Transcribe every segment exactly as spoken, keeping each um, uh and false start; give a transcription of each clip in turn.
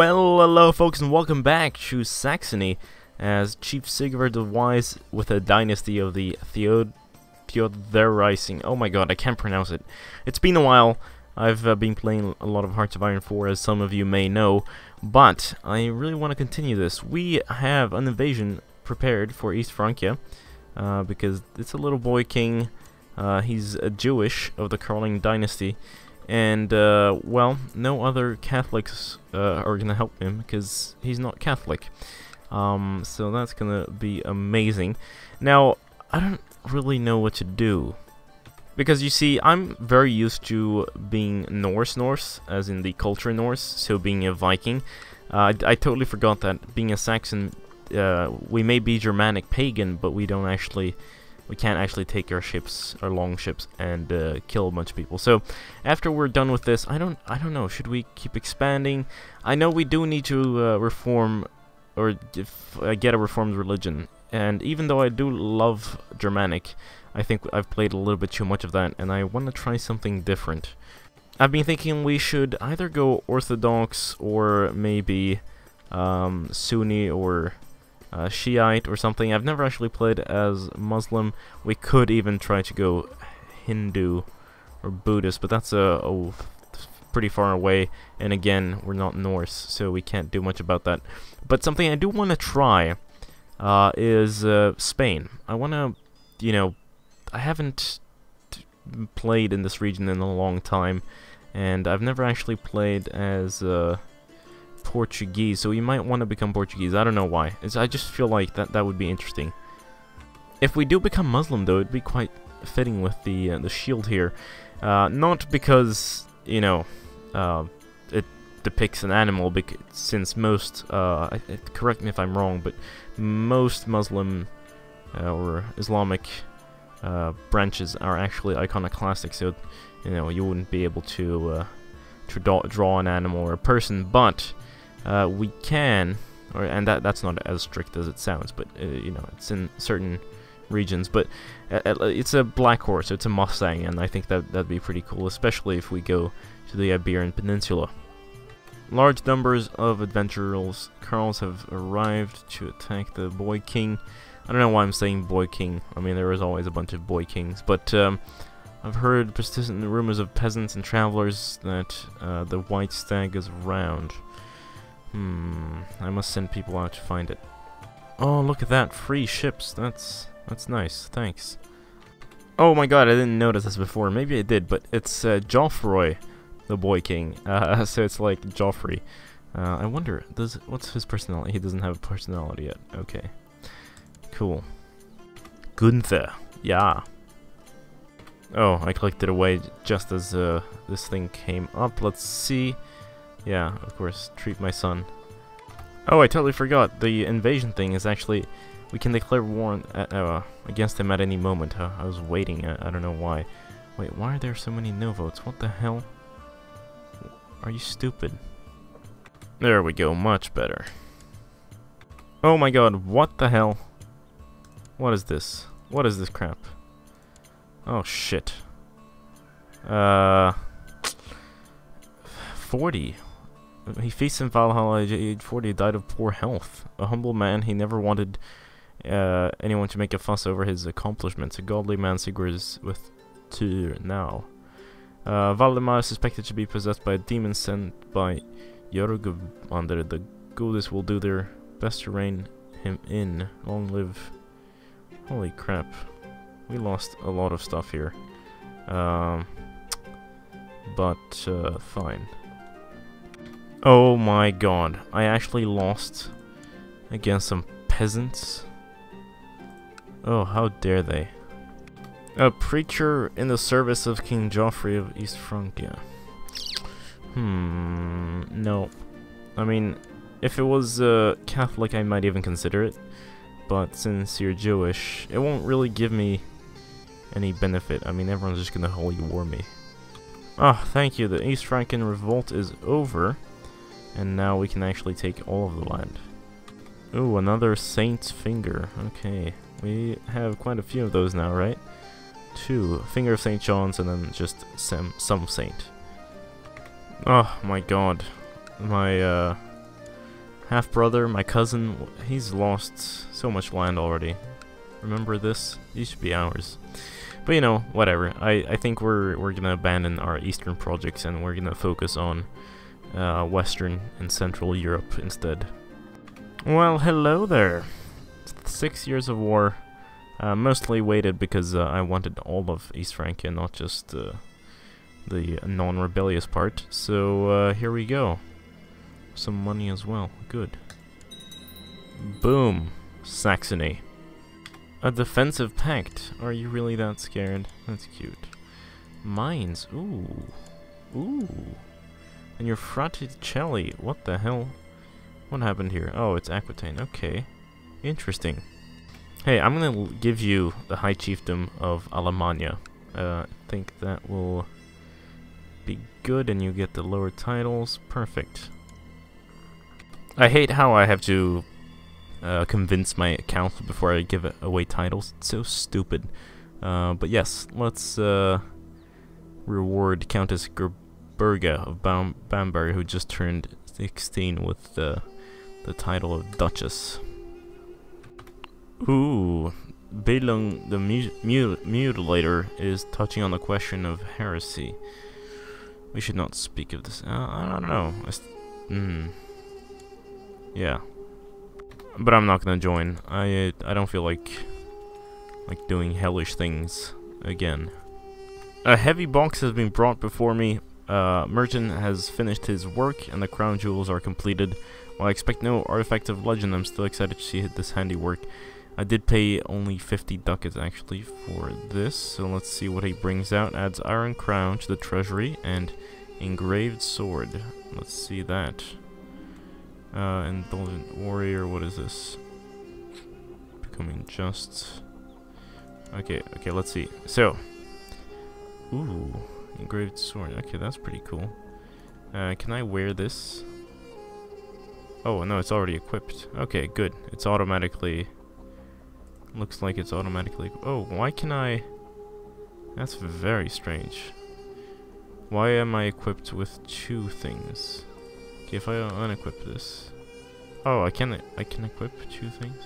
Well, hello folks, and welcome back to Saxony, as Chief Sigurd the Wise with a dynasty of the Theod... Theodericing. Oh my god, I can't pronounce it. It's been a while. I've uh, been playing a lot of Hearts of Iron four, as some of you may know, but I really want to continue this. We have an invasion prepared for East Francia, uh, because it's a little boy king. Uh, he's a Jewish of the Carolingian dynasty. And, uh, well, no other Catholics uh, are gonna help him, because he's not Catholic. Um, so that's gonna be amazing. Now, I don't really know what to do. Because, you see, I'm very used to being Norse-Norse, as in the culture Norse, so being a Viking. Uh, I, I totally forgot that being a Saxon, uh, we may be Germanic-Pagan, but we don't actually... We can't actually take our ships, our long ships, and uh, kill a bunch of people. So, after we're done with this, I don't, I don't know. Should we keep expanding? I know we do need to uh, reform, or uh, get a reformed religion. And even though I do love Germanic, I think I've played a little bit too much of that, and I want to try something different. I've been thinking we should either go Orthodox, or maybe um, Sunni, or... Uh, Shiite or something. I've never actually played as Muslim. We could even try to go Hindu or Buddhist, but that's a, a pretty far away, and again, we're not Norse, so we can't do much about that. But something I do want to try uh, is uh, Spain. I want to, you know, I haven't t played in this region in a long time, and I've never actually played as uh, Portuguese, so you might want to become Portuguese. I don't know why. It's, I just feel like that that would be interesting. If we do become Muslim, though, it'd be quite fitting with the uh, the shield here. Uh, not because, you know, uh, it depicts an animal, because since most, uh, I, I, correct me if I'm wrong, but most Muslim uh, or Islamic uh, branches are actually iconoclastic, so, you know, you wouldn't be able to, uh, to draw, draw an animal or a person, but... Uh, we can, or, and that that's not as strict as it sounds, but uh, you know, it's in certain regions. But uh, it's a black horse, it's a Mustang, and I think that that'd be pretty cool, especially if we go to the Iberian Peninsula. Large numbers of adventurers Carls have arrived to attack the boy king. I don't know why I'm saying boy king. I mean, there is always a bunch of boy kings, but um, I've heard persistent rumors of peasants and travelers that uh, the white stag is around. Hmm, I must send people out to find it. Oh, look at that, free ships, that's that's nice, thanks. Oh my god, I didn't notice this before, maybe I did, but it's uh, Joffroy, the boy king, uh, so it's like Joffrey. Uh, I wonder, does what's his personality? He doesn't have a personality yet, okay. Cool. Gunther, yeah. Oh, I clicked it away just as uh, this thing came up, let's see. Yeah, of course, treat my son. Oh, I totally forgot. The invasion thing is actually... We can declare war at, uh, against him at any moment. Huh? I was waiting. I, I don't know why. Wait, why are there so many no votes? What the hell? Are you stupid? There we go. Much better. Oh my god, what the hell? What is this? What is this crap? Oh, shit. Uh... forty. He feasts in Valhalla at age forty, died of poor health. A humble man, he never wanted uh, anyone to make a fuss over his accomplishments. A godly man, Sigurd is with Tyr now. Uh, Valdemar is suspected to be possessed by a demon sent by Jörgvandr. The Goddess will do their best to rein him in. Long live... Holy crap. We lost a lot of stuff here. Um, but, uh, fine. Oh my god, I actually lost against some peasants. Oh, how dare they. A preacher in the service of King Joffrey of East Francia. Hmm, no. I mean, if it was uh, Catholic, I might even consider it. But since you're Jewish, it won't really give me any benefit. I mean, everyone's just gonna holy war me. Ah, oh, thank you, the East Frankian revolt is over. And now we can actually take all of the land. Ooh, another saint's finger. Okay, we have quite a few of those now, right? Two. Finger of Saint John's and then just some, some saint. Oh my god. My uh, half-brother, my cousin, he's lost so much land already. Remember this? These should be ours. But you know, whatever. I, I think we're, we're gonna abandon our eastern projects and we're gonna focus on uh, western and central Europe instead. Well, hello there! It's six years of war. Uh, mostly waited because uh, I wanted all of East Francia, not just uh, the non-rebellious part. So uh, here we go. Some money as well. Good. Boom. Saxony. A defensive pact. Are you really that scared? That's cute. Mines. Ooh. Ooh. And your Fraticelli. What the hell? What happened here? Oh, it's Aquitaine. Okay. Interesting. Hey, I'm gonna give you the High Chiefdom of Alemannia. Uh, I think that will be good, and you get the lower titles. Perfect. I hate how I have to uh, convince my council before I give away titles. It's so stupid. Uh, but yes, let's uh, reward Countess Gerberga of Bam Bamberg, who just turned sixteen with uh, the title of Duchess. Ooh, Billung the mu mu Mutilator is touching on the question of heresy. We should not speak of this. Uh, I don't know. Hmm. Yeah, but I'm not gonna join. I I don't feel like like doing hellish things again. A heavy box has been brought before me. Uh, Merjin has finished his work, and the crown jewels are completed. While I expect no artifact of legend, I'm still excited to see this handiwork. I did pay only fifty ducats actually for this, so let's see what he brings out. Adds iron crown to the treasury and engraved sword. Let's see that. Uh, indulgent warrior, what is this? Becoming just. Okay, okay, let's see. So. Ooh, engraved sword. Okay, that's pretty cool. Uh, can I wear this? Oh, no, it's already equipped. Okay, good. It's automatically. Looks like it's automatically... Oh, why can I... That's very strange. Why am I equipped with two things? Okay, if I unequip this... Oh, I can, I can equip two things?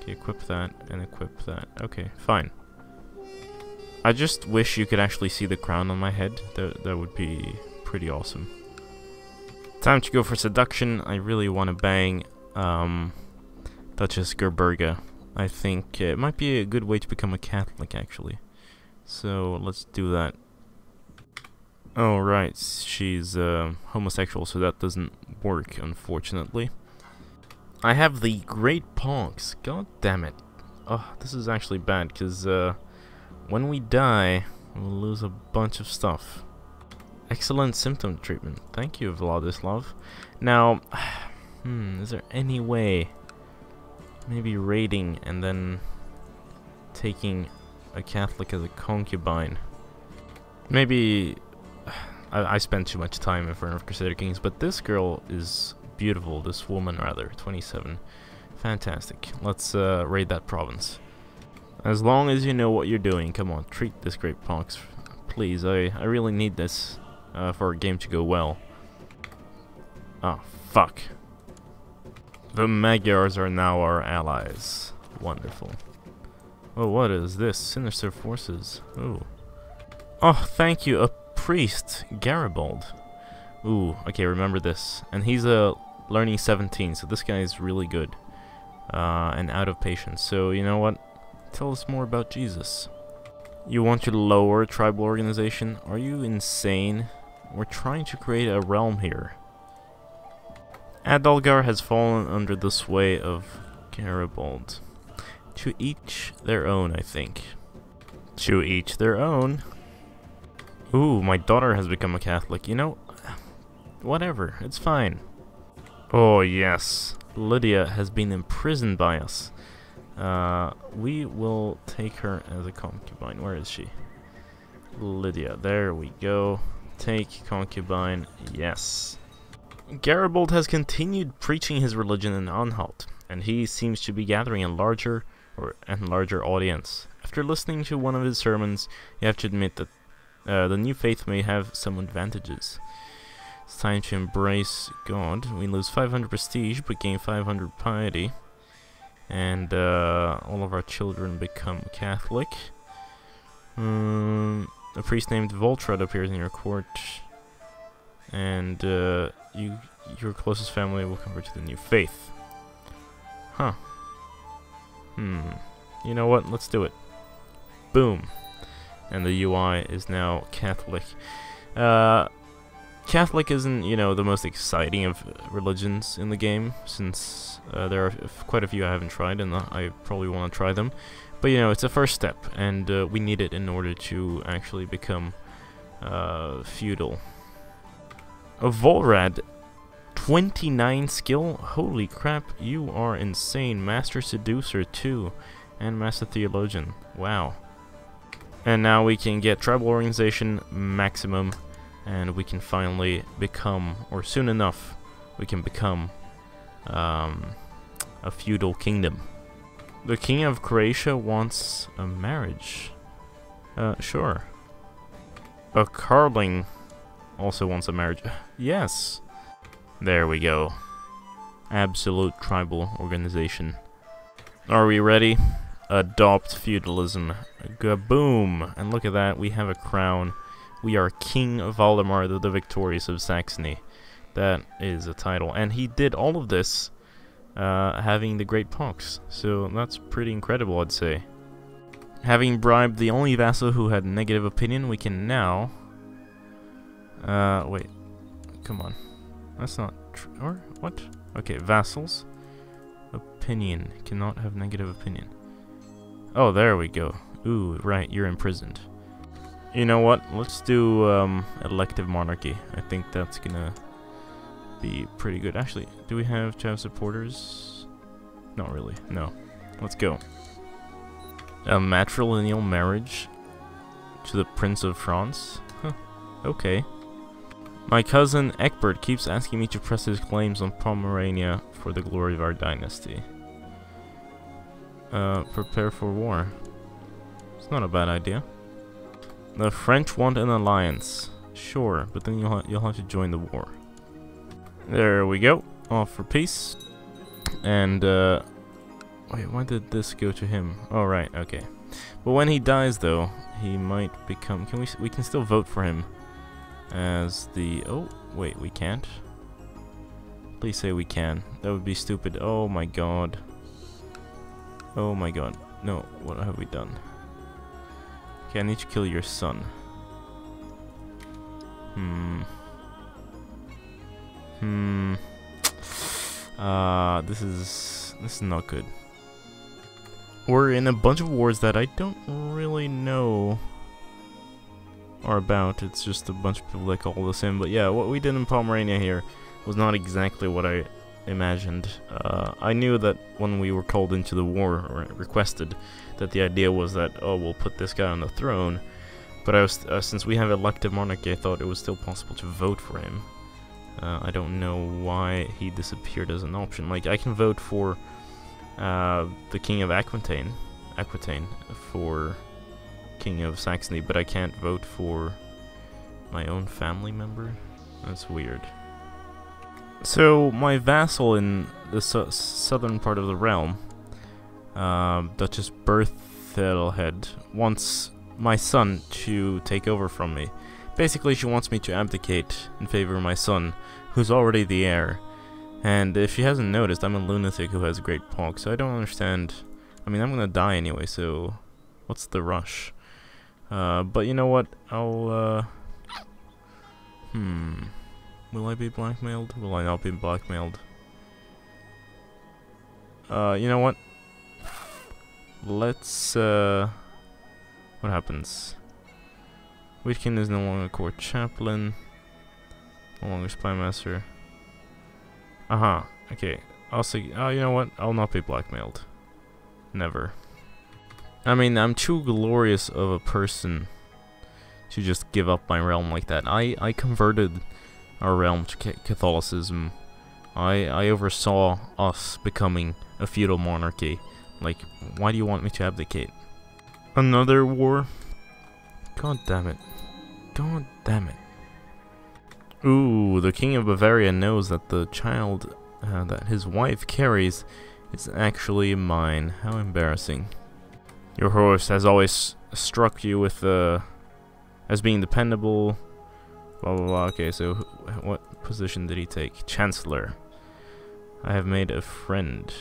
Okay, equip that and equip that. Okay, fine. I just wish you could actually see the crown on my head. That, that would be pretty awesome. Time to go for seduction. I really want to bang um, Duchess Gerberga. I think it might be a good way to become a Catholic, actually. So, let's do that. Oh, right. She's uh, homosexual, so that doesn't work, unfortunately. I have the Great Pox. God damn it. Oh, this is actually bad, because uh, when we die, we'll lose a bunch of stuff. Excellent symptom treatment. Thank you, Vladislav. Now, hmm, is there any way... Maybe raiding and then taking a Catholic as a concubine. Maybe I, I spent too much time in front of Crusader Kings, but this girl is beautiful. This woman, rather, twenty-seven, fantastic. Let's uh, raid that province. As long as you know what you're doing, come on, treat this great pox, please. I I really need this uh, for a game to go well. Oh fuck. The Magyars are now our allies. Wonderful. Oh, what is this? Sinister forces. Ooh. Oh, thank you. A priest. Garibald. Ooh, okay, remember this. And he's a uh, learning seventeen, so this guy is really good. Uh, and out of patience. So, you know what? Tell us more about Jesus. You want to lower tribal organization? Are you insane? We're trying to create a realm here. Adalgar has fallen under the sway of Garibald. To each their own, I think. To each their own. Ooh, my daughter has become a Catholic. You know, whatever, it's fine. Oh yes, Lydia has been imprisoned by us. Uh, we will take her as a concubine. Where is she? Lydia, there we go. Take concubine, yes. Garibald has continued preaching his religion in Anhalt, and he seems to be gathering a larger or and larger audience. After listening to one of his sermons, you have to admit that uh, the new faith may have some advantages. It's time to embrace God. We lose five hundred prestige, but gain five hundred piety. And uh, all of our children become Catholic. Um, a priest named Volrad appears in your court. And uh, you, your closest family will convert to the new faith. Huh. Hmm. You know what? Let's do it. Boom. And the U I is now Catholic. Uh, Catholic isn't, you know, the most exciting of religions in the game, since uh, there are quite a few I haven't tried, and I probably want to try them. But, you know, it's a first step, and uh, we need it in order to actually become uh, feudal. A Volrad, twenty-nine skill? Holy crap, you are insane. Master Seducer two, and Master Theologian. Wow. And now we can get Tribal Organization Maximum, and we can finally become, or soon enough, we can become um, a feudal kingdom. The King of Croatia wants a marriage. Uh, sure. A Carling also wants a marriage. Yes! There we go. Absolute tribal organization. Are we ready? Adopt feudalism. Gaboom! And look at that, we have a crown. We are King Valdemar the, the Victorious of Saxony. That is a title. And he did all of this uh, having the Great Pox. So that's pretty incredible, I'd say. Having bribed the only vassal who had negative opinion, we can now... Uh, wait. Come on. That's not true. Or what? Okay, vassals. Opinion. Cannot have negative opinion. Oh, there we go. Ooh, right, you're imprisoned. You know what? Let's do um, elective monarchy. I think that's gonna be pretty good. Actually, do we have to have supporters? Not really. No. Let's go. A matrilineal marriage to the Prince of France? Huh. Okay. My cousin Eckbert keeps asking me to press his claims on Pomerania for the glory of our dynasty. Uh, prepare for war. It's not a bad idea. The French want an alliance. Sure, but then you'll, ha you'll have to join the war. There we go. Off for peace. And, uh... wait, why did this go to him? Oh, right, okay. But when he dies, though, he might become... Can we... We can still vote for him as the... Oh, wait, we can't. Please say we can. That would be stupid. Oh, my God. Oh my god. No, what have we done? Okay, I need to kill your son. Hmm. Hmm. Uh, this is... This is not good. We're in a bunch of wars that I don't really know are about. It's just a bunch of people that call this in. But yeah, what we did in Pomerania here was not exactly what I... imagined. Uh, I knew that when we were called into the war, or requested, that the idea was that, oh, we'll put this guy on the throne, but I was, uh, since we have elective monarchy, I thought it was still possible to vote for him. Uh, I don't know why he disappeared as an option. Like, I can vote for uh, the King of Aquitaine, Aquitaine for King of Saxony, but I can't vote for my own family member? That's weird. So, my vassal in the su southern part of the realm, uh, Duchess Berthelhead, wants my son to take over from me. Basically, she wants me to abdicate in favor of my son, who's already the heir. And if she hasn't noticed, I'm a lunatic who has a great pox, so I don't understand. I mean, I'm gonna die anyway, so what's the rush? Uh, but you know what? I'll, uh... Hmm... Will I be blackmailed? Will I not be blackmailed? Uh, you know what? Let's, uh... What happens? Witkin is no longer court chaplain. No longer spy master. Aha. Uh-huh. Okay. I'll see... Oh, you know what? I'll not be blackmailed. Never. I mean, I'm too glorious of a person to just give up my realm like that. I, I converted... our realm to Catholicism. I I oversaw us becoming a feudal monarchy. Like, why do you want me to abdicate? Another war? God damn it. God damn it. Ooh, the King of Bavaria knows that the child uh, that his wife carries is actually mine. How embarrassing. Your horse has always struck you with the... Uh, as being dependable, blah blah blah. Okay, so wh what position did he take? Chancellor. I have made a friend.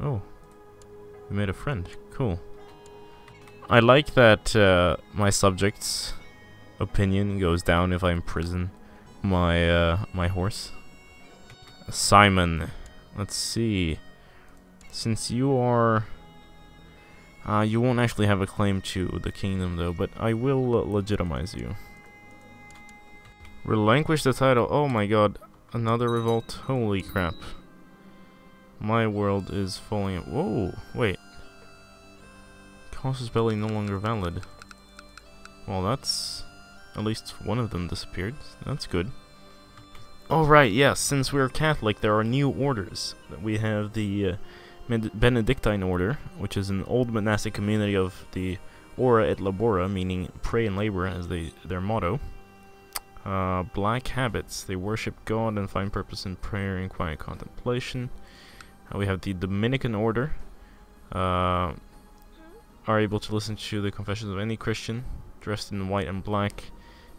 Oh, you made a friend. Cool. I like that uh, my subject's opinion goes down if I imprison my uh, my horse. Simon. Let's see. Since you are... Uh, you won't actually have a claim to the kingdom, though, but I will uh, legitimize you. Relinquish the title. Oh my god. Another revolt. Holy crap. My world is falling... Whoa, wait. Causes belly no longer valid. Well, that's... At least one of them disappeared. That's good. Oh, right, yes. Yeah, since we're Catholic, there are new orders. We have the... Uh, Benedictine order, which is an old monastic community of the Ora et Labora, meaning pray and labor as they, their motto. Uh, black habits, they worship God and find purpose in prayer and quiet contemplation. Uh, we have the Dominican order, uh, are able to listen to the confessions of any Christian, dressed in white and black.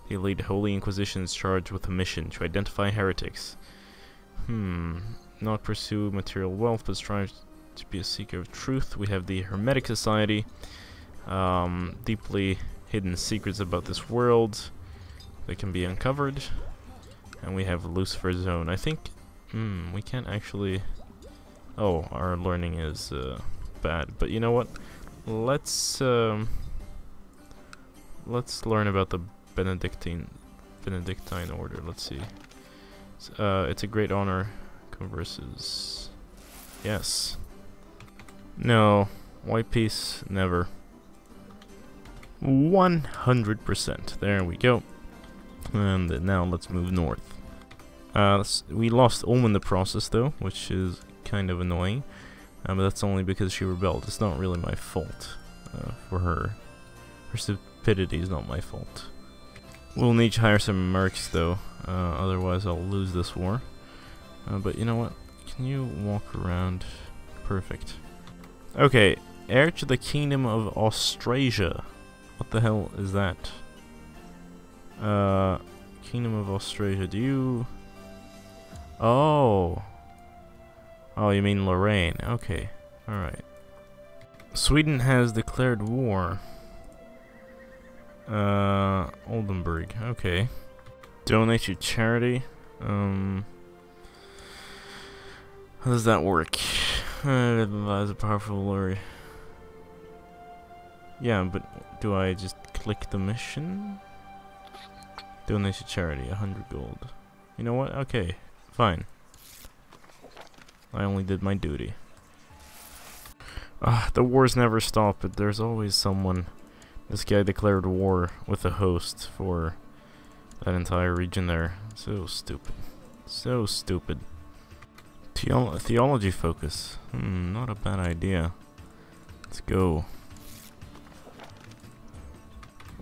They lead holy inquisitions charged with a mission to identify heretics. Hmm, not pursue material wealth, but strive to be a seeker of truth. We have the Hermetic Society, um, deeply hidden secrets about this world that can be uncovered, and we have Lucifer's Zone. I think, hmm, we can't actually... Oh, our learning is uh, bad, but you know what? Let's um, let's learn about the Benedictine Benedictine order. Let's see. Uh, it's a great honor. Converses. Yes. No. White piece, never. one hundred percent. There we go. And now let's move north. Uh, we lost Ulm in the process, though, which is kind of annoying. Uh, but that's only because she rebelled. It's not really my fault uh, for her. Her stupidity is not my fault. We'll need to hire some mercs, though. Uh, otherwise, I'll lose this war. Uh, but you know what? Can you walk around? Perfect. Okay, heir to the Kingdom of Austrasia. What the hell is that? Uh, Kingdom of Austrasia. Do you... Oh. Oh, you mean Lorraine. Okay, alright. Sweden has declared war. Uh, Oldenburg. Okay. Donate to charity. Um... How does that work? Uh, that is a powerful lorry. Yeah, but do I just click the mission? Donate to charity, a hundred gold. You know what? Okay, fine. I only did my duty. Ah, the wars never stop, but there's always someone. This guy declared war with a host for that entire region there. So stupid. So stupid. Theolo theology focus. Hmm, not a bad idea. Let's go.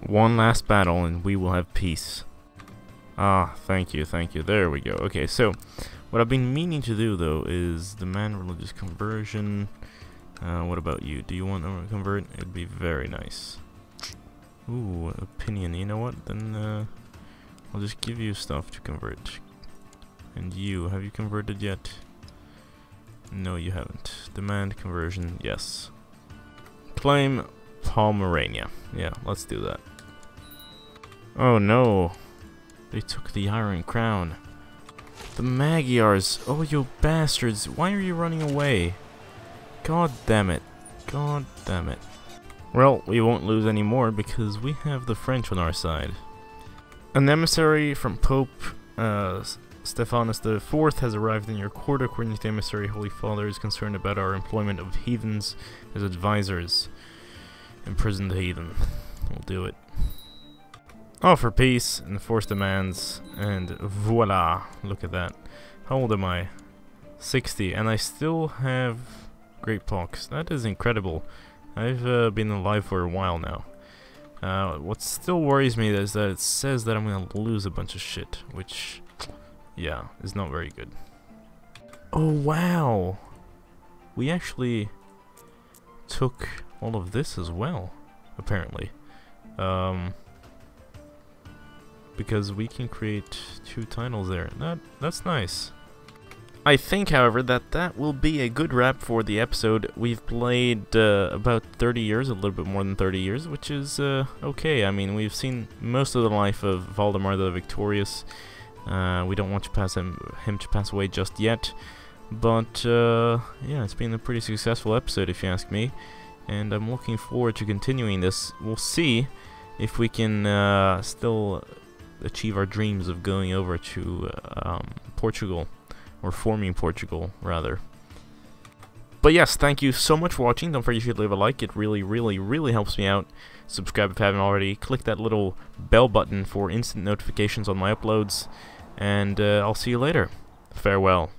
One last battle and we will have peace. Ah, thank you, thank you. There we go. Okay, so what I've been meaning to do, though, is demand religious conversion. Uh, what about you? Do you want to convert? It'd be very nice. Ooh, opinion. You know what? Then uh, I'll just give you stuff to convert. And you, have you converted yet? No, you haven't. Demand conversion, yes. Claim Pomerania. Yeah, let's do that. Oh no. They took the Iron Crown. The Magyars. Oh, you bastards. Why are you running away? God damn it. God damn it. Well, we won't lose any more because we have the French on our side. An emissary from Pope uh, Stephanus the Fourth has arrived in your court. According to the emissary, Holy Father is concerned about our employment of heathens as advisors. Imprison the heathen. We'll do it. Offer peace, enforce demands, and voila! Look at that. How old am I? sixty, and I still have great pox. That is incredible. I've uh, been alive for a while now. Uh, what still worries me is that it says that I'm gonna lose a bunch of shit, which... Yeah, it's not very good. Oh wow! We actually took all of this as well, apparently. Um, because we can create two titles there. That that's nice. I think, however, that that will be a good wrap for the episode. We've played uh, about thirty years, a little bit more than thirty years, which is uh, okay. I mean, we've seen most of the life of Valdemar the Victorious. Uh, we don't want to pass him, him to pass away just yet. But, uh, yeah, it's been a pretty successful episode, if you ask me. And I'm looking forward to continuing this. We'll see if we can uh, still achieve our dreams of going over to um, Portugal. Or forming Portugal, rather. But yes, thank you so much for watching. Don't forget you should leave a like. It really, really, really helps me out. Subscribe if you haven't already. Click that little bell button for instant notifications on my uploads. And uh, I'll see you later. Farewell.